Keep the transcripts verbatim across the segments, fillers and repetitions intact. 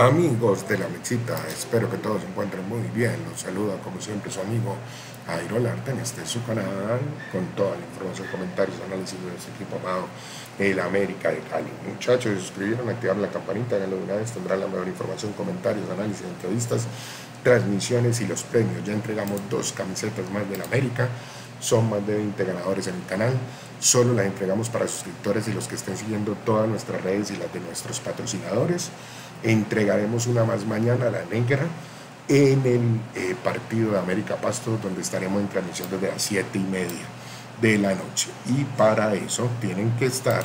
Amigos de La Mechita, espero que todos se encuentren muy bien. Los saluda como siempre su amigo Jairo Alberto en este su canal con toda la información, comentarios, análisis de nuestro equipo amado, el América de Cali. Muchachos, se suscribieron, activaron la campanita, háganlo de una vez, tendrán la mejor información, comentarios, análisis, entrevistas, transmisiones y los premios. Ya entregamos dos camisetas más del América, son más de veinte ganadores en el canal. Solo las entregamos para suscriptores y los que estén siguiendo todas nuestras redes y las de nuestros patrocinadores. Entregaremos una más mañana, la negra, en el eh, partido de América Pasto, donde estaremos en transmisión desde las siete y media de la noche. Y para eso tienen que estar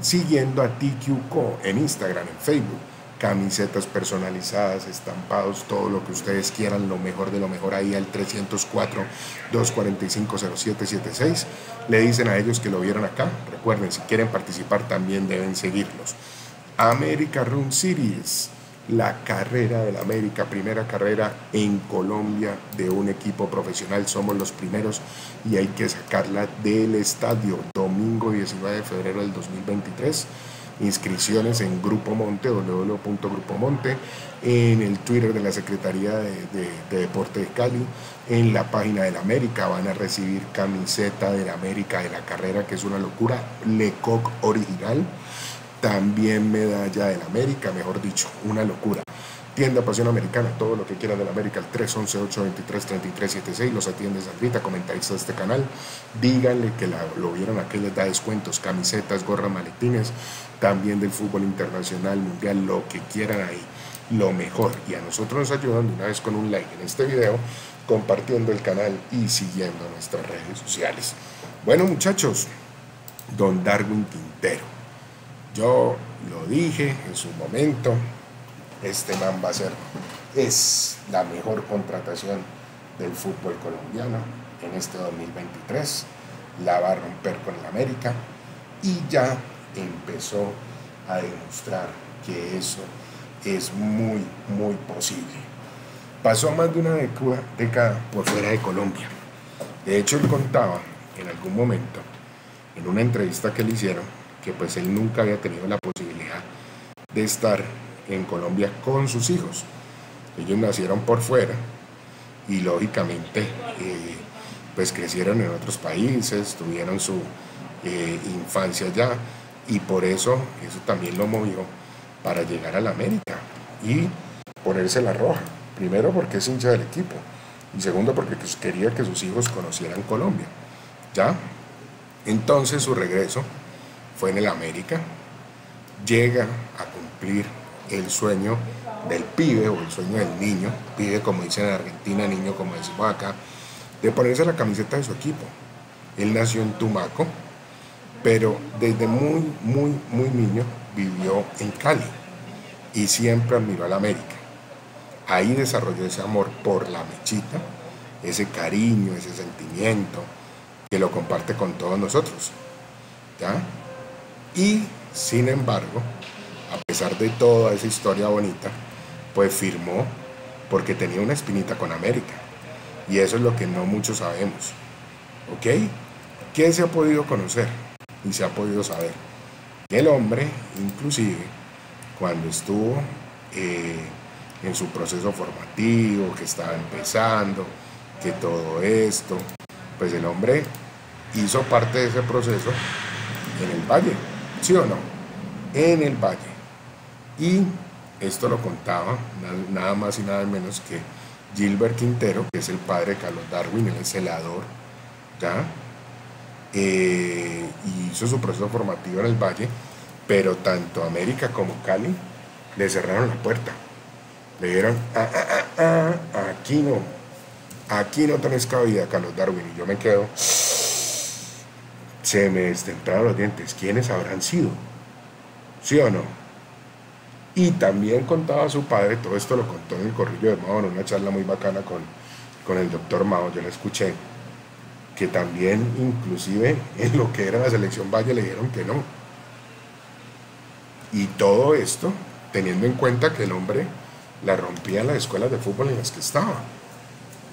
siguiendo a T Q C O en Instagram, en Facebook. Camisetas personalizadas, estampados, todo lo que ustedes quieran, lo mejor de lo mejor ahí al tres cero cuatro, dos cuatro cinco, cero siete siete seis. Le dicen a ellos que lo vieron acá. Recuerden, si quieren participar también deben seguirlos. América Run Series, la carrera de la América, primera carrera en Colombia de un equipo profesional, somos los primeros y hay que sacarla del estadio, domingo diecinueve de febrero del dos mil veintitrés, inscripciones en Grupo Monte, doble u doble u doble u punto grupo monte, en el Twitter de la Secretaría de, de, de Deporte de Cali, en la página de la América van a recibir camiseta de la América de la carrera, que es una locura, Lecoq original, también medalla del América, mejor dicho, una locura. Tienda Pasión Americana, todo lo que quieran del América, al tres once, ocho veintitrés, treinta y tres setenta y seis, los atiende Sandrita, comentaristas de este canal, díganle que la, lo vieron aquí, les da descuentos, camisetas, gorras, maletines, también del fútbol internacional, mundial, lo que quieran ahí, lo mejor. Y a nosotros nos ayudan de una vez con un like en este video, compartiendo el canal y siguiendo nuestras redes sociales. Bueno, muchachos, don Darwin Quintero. Yo lo dije en su momento, este man va a ser, es la mejor contratación del fútbol colombiano en este dos mil veintitrés, la va a romper con el América y ya empezó a demostrar que eso es muy, muy posible. Pasó más de una década por fuera de Colombia. De hecho, él contaba en algún momento, en una entrevista que le hicieron, que pues él nunca había tenido la posibilidad de estar en Colombia con sus hijos. Ellos nacieron por fuera y lógicamente eh, pues crecieron en otros países, tuvieron su eh, infancia allá y por eso eso también lo movió para llegar a la América y ponerse la roja. Primero porque es hincha del equipo y segundo porque quería que sus hijos conocieran Colombia. ¿Ya? Entonces su regreso fue en el América, llega a cumplir el sueño del pibe o el sueño del niño, pibe como dicen en Argentina, niño como decimos acá, de ponerse la camiseta de su equipo. Él nació en Tumaco, pero desde muy, muy, muy niño vivió en Cali y siempre admiró a la América. Ahí desarrolló ese amor por La Mechita, ese cariño, ese sentimiento que lo comparte con todos nosotros. ¿Ya? Y, sin embargo, a pesar de toda esa historia bonita, pues firmó porque tenía una espinita con América. Y eso es lo que no muchos sabemos. ¿Ok? ¿Qué se ha podido conocer? Y se ha podido saber. El hombre, inclusive, cuando estuvo eh, en su proceso formativo, que estaba empezando, que todo esto, pues el hombre hizo parte de ese proceso en el Valle. ¿Sí o no? En el Valle. Y esto lo contaba nada más y nada menos que Gilbert Quintero, que es el padre de Carlos Darwin, el celador, ¿ya? Eh, hizo su proceso formativo en el Valle, pero tanto América como Cali le cerraron la puerta. Le dijeron, ah, ah, ah, ah, aquí no, aquí no tenés cabida, Carlos Darwin. Y yo me quedo... Se me desdentaron los dientes. ¿Quiénes habrán sido? ¿Sí o no? Y también contaba su padre, todo esto lo contó en El Corrillo de Mao, en una charla muy bacana con, con el doctor Mao, yo la escuché, que también inclusive en lo que era la selección Valle le dijeron que no. Y todo esto teniendo en cuenta que el hombre la rompía en las escuelas de fútbol en las que estaba.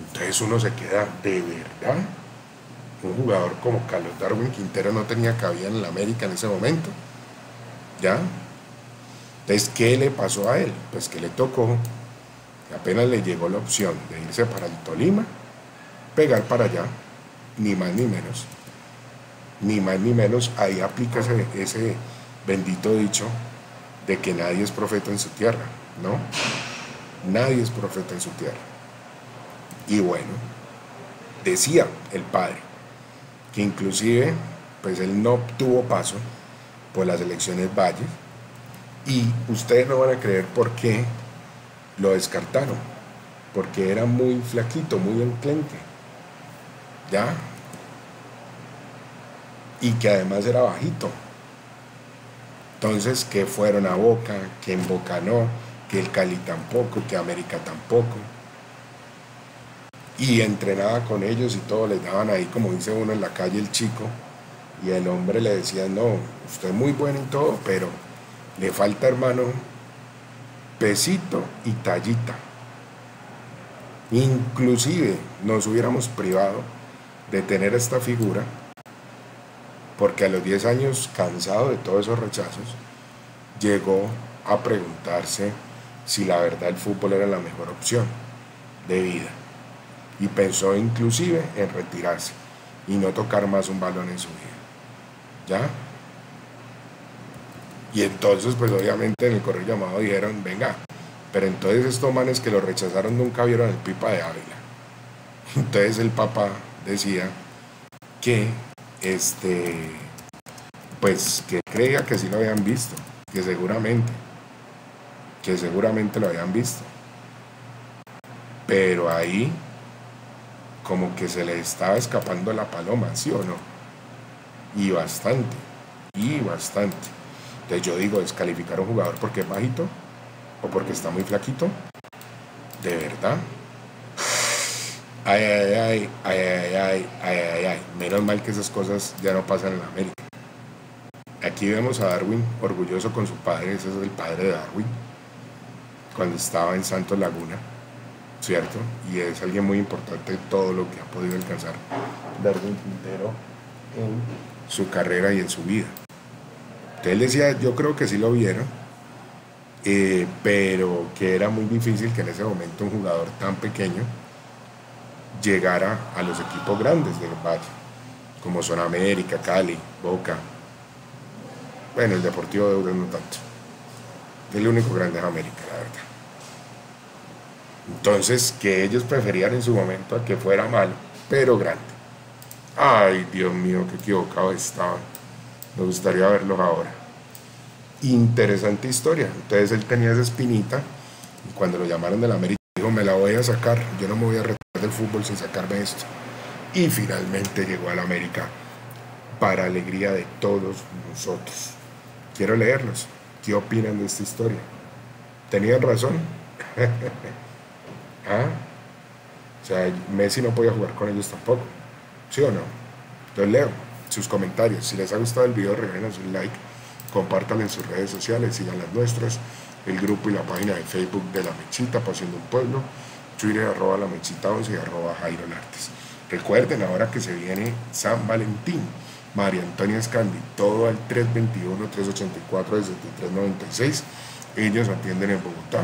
Entonces uno se queda, de verdad, un jugador como Carlos Darwin Quintero no tenía cabida en el América en ese momento, ¿ya? Entonces, ¿qué le pasó a él? Pues que le tocó, apenas le llegó la opción de irse para el Tolima, pegar para allá, ni más ni menos, ni más ni menos, ahí aplica ese, ese bendito dicho de que nadie es profeta en su tierra, ¿no? Nadie es profeta en su tierra. Y bueno, decía el padre que inclusive pues él no obtuvo paso por las elecciones Valle, y ustedes no van a creer por qué lo descartaron, porque era muy flaquito, muy enclenque, ¿ya? Y que además era bajito. Entonces, que fueron a Boca, que en Boca no, que el Cali tampoco, que América tampoco. Y entrenaba con ellos y todo, les daban ahí, como dice uno en la calle, el chico, y el hombre le decía, no, usted es muy bueno en todo, pero le falta, hermano, pesito y tallita. Inclusive nos hubiéramos privado de tener esta figura, porque a los diez años, cansado de todos esos rechazos, llegó a preguntarse si la verdad el fútbol era la mejor opción de vida, y pensó inclusive en retirarse y no tocar más un balón en su vida, ¿ya? Y entonces, pues obviamente en el Corrillo de Mao dijeron, venga, pero entonces estos manes que lo rechazaron nunca vieron el Pipa de Ávila. Entonces el papá decía que este pues que creía que sí lo habían visto, que seguramente que seguramente lo habían visto, pero ahí como que se le estaba escapando la paloma, ¿sí o no? Y bastante, y bastante. Entonces yo digo, descalificar a un jugador porque es bajito o porque está muy flaquito, de verdad. Ay, ay, ay, ay, ay, ay, ay, ay, ay. Menos mal que esas cosas ya no pasan en América. Aquí vemos a Darwin orgulloso con su padre, ese es el padre de Darwin, cuando estaba en Santos Laguna, ¿cierto? Y es alguien muy importante de todo lo que ha podido alcanzar Darwin Quintero en su carrera y en su vida. Él decía, yo creo que sí lo vieron, eh, pero que era muy difícil que en ese momento un jugador tan pequeño llegara a los equipos grandes del Valle, como son América, Cali, Boca, bueno, el Deportivo de Ure no tanto, el único grande es América, la verdad. Entonces, que ellos preferían en su momento a que fuera malo, pero grande. Ay, Dios mío, qué equivocado estaban. Nos gustaría verlos ahora. Interesante historia. Entonces él tenía esa espinita, y cuando lo llamaron del América dijo, me la voy a sacar, yo no me voy a retirar del fútbol sin sacarme esto. Y finalmente llegó al América, para alegría de todos nosotros. Quiero leerlos. ¿Qué opinan de esta historia? ¿Tenían razón? ¿Ah? O sea, Messi no podía jugar con ellos tampoco, ¿sí o no? Los leo, sus comentarios. Si les ha gustado el video, regálenos un like, compártanlo en sus redes sociales, sigan las nuestras, el grupo y la página de Facebook de La Mechita, Pasión de un Pueblo, Twitter, arroba La Mechita once y arroba Jairo Lartes. Recuerden ahora que se viene San Valentín, María Antonia Escandi, todo al tres dos uno, tres ocho cuatro, siete tres nueve seis, ellos atienden en Bogotá,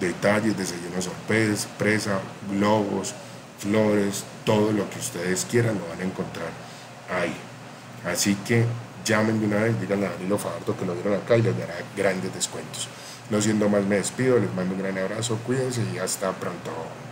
detalles, desayunos, sorpresa, globos, flores, todo lo que ustedes quieran lo van a encontrar ahí. Así que llamen de una vez, digan a Danilo Fabarto que lo dieron acá y les dará grandes descuentos. No siendo más, me despido, les mando un gran abrazo, cuídense y hasta pronto.